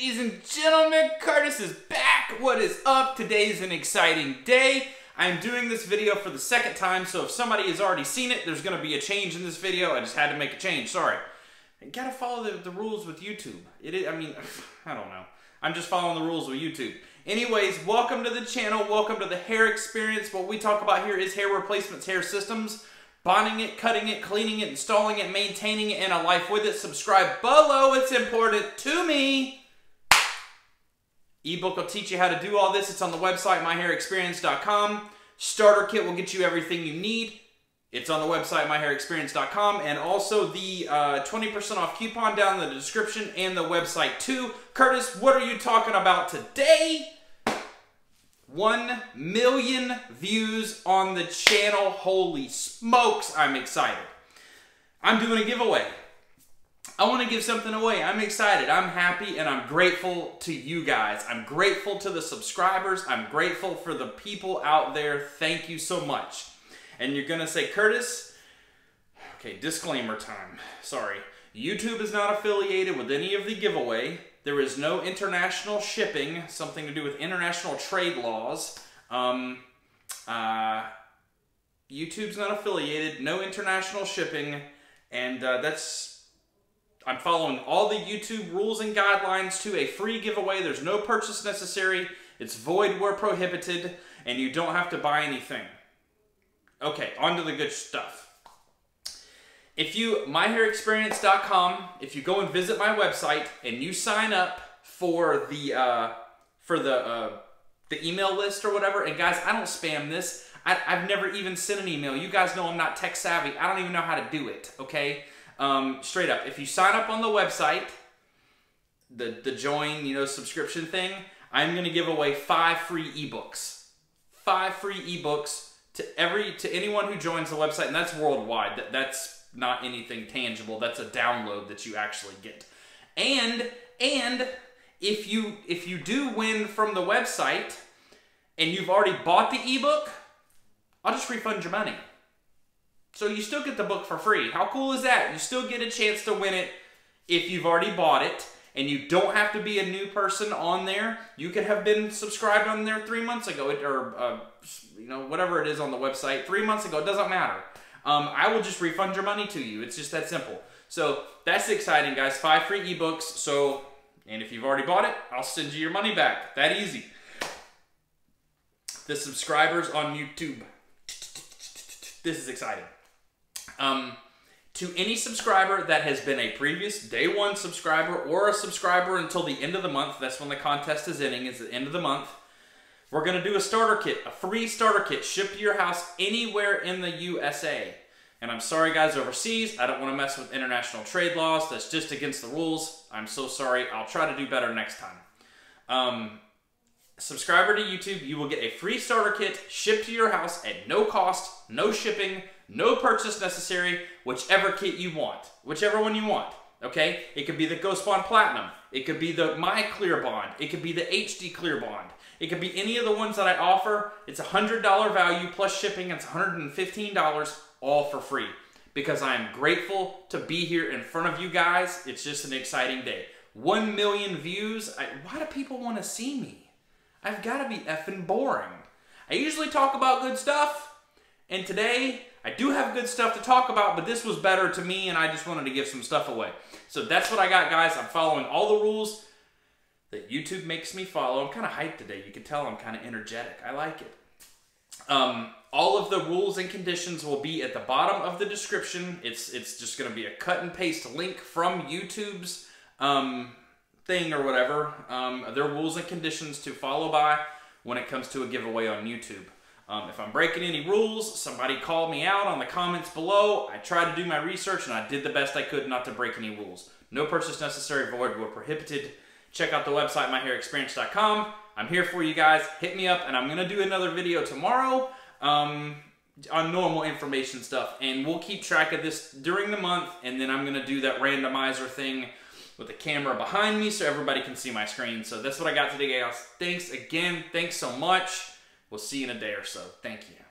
Ladies and gentlemen, Curtis is back. What is up? Today's an exciting day. I'm doing this video for the second time, so if somebody has already seen it, there's going to be a change in this video. I just had to make a change. Sorry. You got to follow the rules with YouTube. I don't know. I'm just following the rules with YouTube. Anyways, welcome to the channel. Welcome to the hair experience. What we talk about here is hair replacements, hair systems, bonding it, cutting it, cleaning it, installing it, maintaining it, and a life with it. Subscribe below. It's important to me. Ebook will teach you how to do all this. It's on the website, myhairexperience.com. Starter kit will get you everything you need. It's on the website, myhairexperience.com. And also the 20% off coupon down in the description and the website too. Curtis, what are you talking about today? 1 million views on the channel. Holy smokes, I'm excited. I'm doing a giveaway. I want to give something away. I'm excited. I'm happy, and I'm grateful to you guys. I'm grateful to the subscribers. I'm grateful for the people out there. Thank you so much. And you're going to say, Curtis, okay, disclaimer time. Sorry. YouTube is not affiliated with any of the giveaway. There is no international shipping, something to do with international trade laws. YouTube's not affiliated, no international shipping, and I'm following all the YouTube rules and guidelines to a free giveaway. There's no purchase necessary. It's void where prohibited, and you don't have to buy anything. Okay, on to the good stuff. If you, myhairexperience.com, if you go and visit my website and you sign up for the email list or whatever, and guys, I don't spam this. I've never even sent an email. You guys know I'm not tech savvy. I don't even know how to do it, okay? Straight up, if you sign up on the website, the join, you know, subscription thing, I'm going to give away 5 free ebooks. 5 free ebooks to anyone who joins the website, and that's worldwide. That's not anything tangible. That's a download that you actually get. And if you do win from the website and you've already bought the ebook, I'll just refund your money. So you still get the book for free. How cool is that? You still get a chance to win it if you've already bought it. And you don't have to be a new person on there. You could have been subscribed on there 3 months ago. Or, you know, whatever it is on the website. 3 months ago. It doesn't matter. I will just refund your money to you. It's just that simple. So that's exciting, guys. 5 free ebooks. So, and if you've already bought it, I'll send you your money back. That easy. The subscribers on YouTube. This is exciting. To any subscriber that has been a previous day 1 subscriber or a subscriber until the end of the month, that's when the contest is ending, it's the end of the month, we're going to do a starter kit, a free starter kit, shipped to your house anywhere in the USA. And I'm sorry guys overseas, I don't want to mess with international trade laws, that's just against the rules. I'm so sorry, I'll try to do better next time. Subscriber to YouTube, you will get a free starter kit shipped to your house at no cost, no shipping, no purchase necessary, whichever kit you want, whichever one you want, okay? It could be the Ghost Bond Platinum, it could be the My Clear Bond, it could be the HD Clear Bond, it could be any of the ones that I offer. It's $100 value plus shipping, it's $115, all for free, because I am grateful to be here in front of you guys. It's just an exciting day. 1 million views. Why do people want to see me? I've got to be effing boring. I usually talk about good stuff, and today I do have good stuff to talk about, but this was better to me, and I just wanted to give some stuff away. So that's what I got, guys. I'm following all the rules that YouTube makes me follow. I'm kind of hyped today. You can tell I'm kind of energetic. I like it. All of the rules and conditions will be at the bottom of the description. It's just going to be a cut and paste link from YouTube's thing or whatever. There are rules and conditions to follow by when it comes to a giveaway on YouTube. If I'm breaking any rules, somebody called me out on the comments below. I tried to do my research and I did the best I could not to break any rules. No purchase necessary, void where prohibited. Check out the website, myhairexperience.com. I'm here for you guys. Hit me up, and I'm going to do another video tomorrow on normal information stuff, and we'll keep track of this during the month, and then I'm going to do that randomizer thing with the camera behind me so everybody can see my screen. So that's what I got today, guys. Thanks again. Thanks so much. We'll see you in a day or so. Thank you.